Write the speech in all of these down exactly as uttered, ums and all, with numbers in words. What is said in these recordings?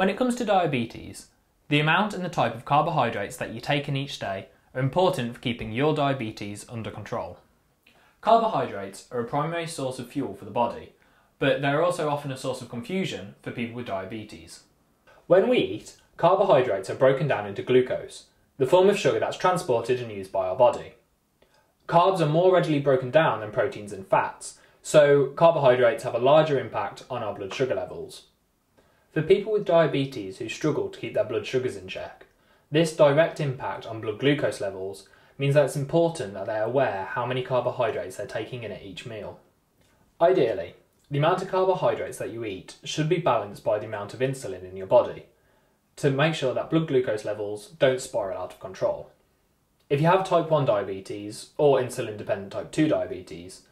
When it comes to diabetes, the amount and the type of carbohydrates that you take in each day are important for keeping your diabetes under control. Carbohydrates are a primary source of fuel for the body, but they are also often a source of confusion for people with diabetes. When we eat, carbohydrates are broken down into glucose, the form of sugar that's transported and used by our body. Carbs are more readily broken down than proteins and fats, so carbohydrates have a larger impact on our blood sugar levels. For people with diabetes who struggle to keep their blood sugars in check, this direct impact on blood glucose levels means that it's important that they are aware how many carbohydrates they're taking in at each meal. Ideally, the amount of carbohydrates that you eat should be balanced by the amount of insulin in your body, to make sure that blood glucose levels don't spiral out of control. If you have type one diabetes or insulin-dependent type two diabetes,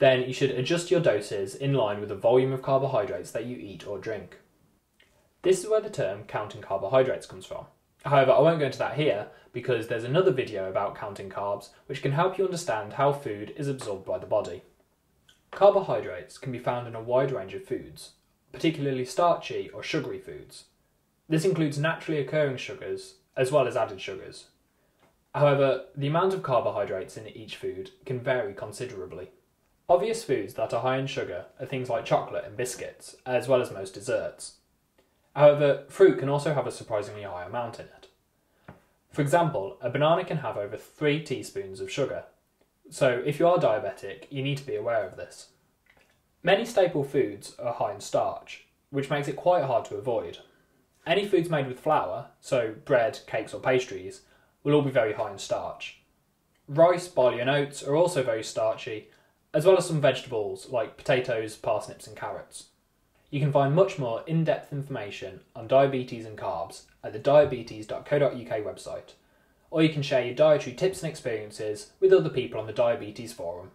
then you should adjust your doses in line with the volume of carbohydrates that you eat or drink. This is where the term counting carbohydrates comes from. However, I won't go into that here because there's another video about counting carbs which can help you understand how food is absorbed by the body. Carbohydrates can be found in a wide range of foods, particularly starchy or sugary foods. This includes naturally occurring sugars as well as added sugars. However, the amount of carbohydrates in each food can vary considerably. Obvious foods that are high in sugar are things like chocolate and biscuits, as well as most desserts. However, fruit can also have a surprisingly high amount in it. For example, a banana can have over three teaspoons of sugar, so if you are diabetic, you need to be aware of this. Many staple foods are high in starch, which makes it quite hard to avoid. Any foods made with flour, so bread, cakes or pastries, will all be very high in starch. Rice, barley and oats are also very starchy, as well as some vegetables like potatoes, parsnips and carrots. You can find much more in-depth information on diabetes and carbs at the diabetes dot co dot U K website, or you can share your dietary tips and experiences with other people on the diabetes forum.